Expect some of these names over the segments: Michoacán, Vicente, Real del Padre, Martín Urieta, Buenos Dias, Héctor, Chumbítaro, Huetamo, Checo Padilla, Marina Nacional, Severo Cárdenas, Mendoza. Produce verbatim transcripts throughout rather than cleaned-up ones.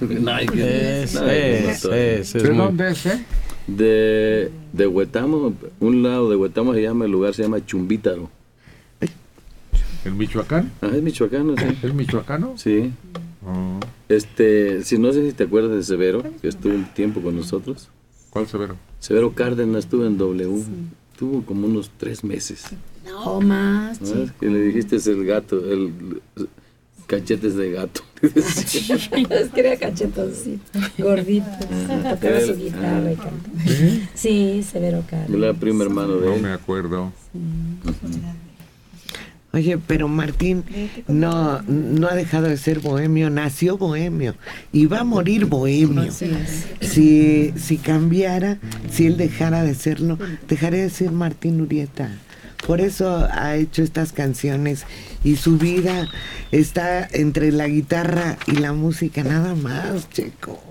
no, es, es, no, es, es, es. ¿De dónde es, eh? De, de Huetamo, un lado de Huetamo se llama, el lugar se llama Chumbítaro. ¿El Michoacán? Ah, es michoacano, sí. ¿Es michoacano? Sí. Oh. Este, si no sé si te acuerdas de Severo, que estuvo un tiempo con nosotros. ¿Cuál Severo? Severo Cárdenas, estuvo en W, sí. Estuvo como unos tres meses. No más. ¿No? Que le dijiste es el gato, el cachetes de gato. Los quería cachetoncitos, gorditos, ah, tocaba su guitarra y cantaba. ¿Sí? Sí, Severo Cárdenas. La prima hermano de él. No me acuerdo. Sí. Uh-huh. Oye, pero Martín no, no ha dejado de ser bohemio, nació bohemio y va a morir bohemio. Si, si cambiara, si él dejara de serlo, dejaría de ser Martín Urieta. Por eso ha hecho estas canciones y su vida está entre la guitarra y la música, nada más, Checo.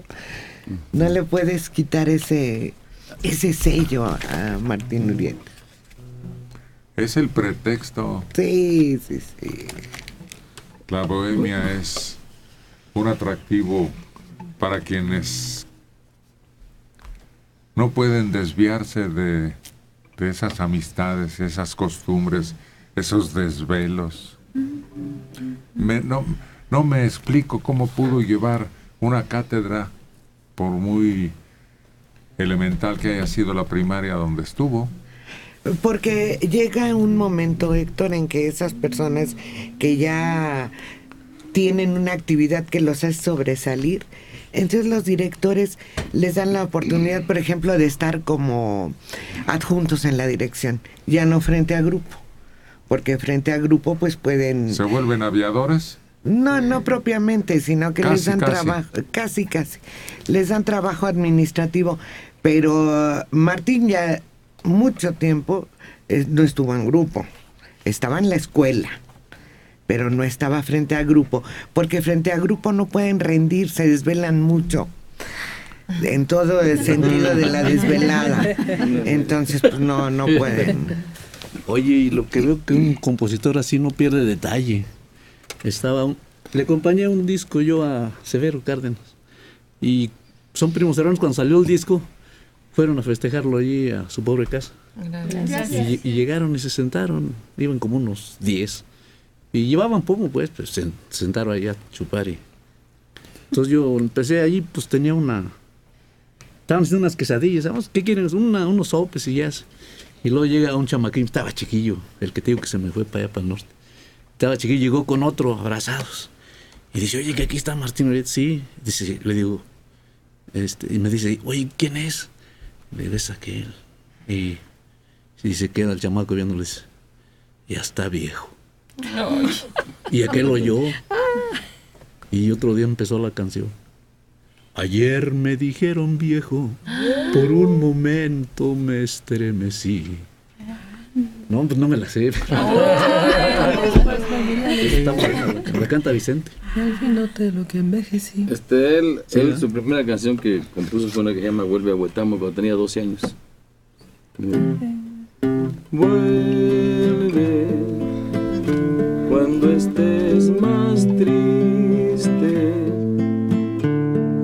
No le puedes quitar ese, ese sello a Martín Urieta. Es el pretexto. Sí, sí, sí. La bohemia es un atractivo para quienes no pueden desviarse de, de esas amistades, esas costumbres, esos desvelos. Me, no, no me explico cómo pudo llevar una cátedra, por muy elemental que haya sido la primaria donde estuvo. Porque llega un momento, Héctor, en que esas personas que ya tienen una actividad que los hace sobresalir, entonces los directores les dan la oportunidad, por ejemplo, de estar como adjuntos en la dirección, ya no frente a grupo, porque frente a grupo pues pueden... ¿Se vuelven aviadores? No, no propiamente, sino que casi, les dan trabajo, casi, casi, les dan trabajo administrativo, pero Martín ya... mucho tiempo eh, no estuvo en grupo, estaba en la escuela, pero no estaba frente a grupo, porque frente a grupo no pueden rendir, se desvelan mucho, en todo el sentido de la desvelada, entonces pues, no, no pueden. Oye, y lo que veo que un compositor así no pierde detalle, estaba un, le acompañé un disco yo a Severo Cárdenas, y son primos hermanos, cuando salió el disco, fueron a festejarlo allí a su pobre casa. Gracias. Y, y llegaron y se sentaron, iban como unos diez. Y llevaban pomo, pues, pues se sentaron allá a chupar. Y... entonces yo empecé allí, pues tenía una... estaban haciendo unas quesadillas, ¿sabes? ¿Qué quieren? Una, unos sopes y ya. Y luego llega un chamaquín, estaba chiquillo, el que te digo que se me fue para allá, para el norte. Estaba chiquillo, llegó con otro, abrazados. Y dice, oye, que aquí está Martín Urieta. Sí, dice, le digo, este, y me dice, oye, ¿quién es? Le ves a aquel. Y, y se queda el chamaco viéndole, dice, ya está viejo. Ay. Y aquel oyó. Y otro día empezó la canción. Ayer me dijeron viejo, por un momento me estremecí. No, pues no me la sé. Está bueno. La canta Vicente. Al fin noté lo que envejecí. Este, él, sí, él ¿no? Su primera canción que compuso fue una que se llama Vuelve a Huetamo cuando tenía doce años. Vuelve cuando estés más triste,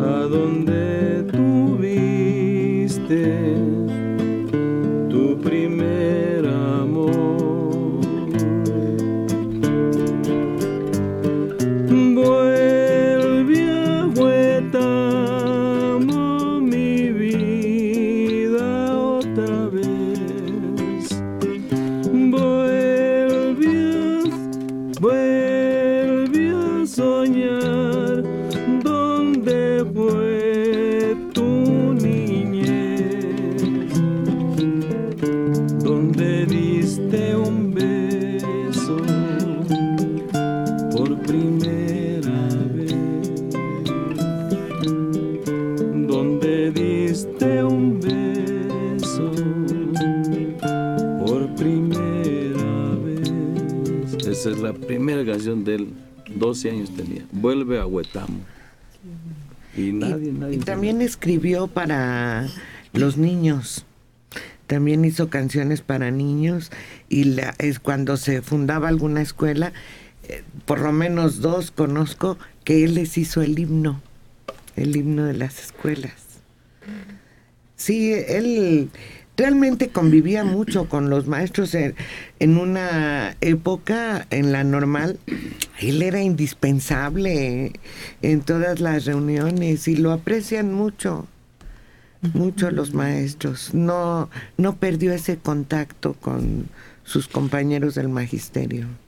a donde tú viste tu primer amor. Vuelve a soñar primera canción de él, doce años tenía, Vuelve a Huetamo. Y nadie, y, nadie. Y también tenía. Escribió para los niños. También hizo canciones para niños y la, es cuando se fundaba alguna escuela, eh, por lo menos dos conozco que él les hizo el himno, el himno de las escuelas. Sí, él realmente convivía mucho con los maestros en, en una época, en la normal, él era indispensable en todas las reuniones y lo aprecian mucho. Muchos los maestros, no, no perdió ese contacto con sus compañeros del magisterio.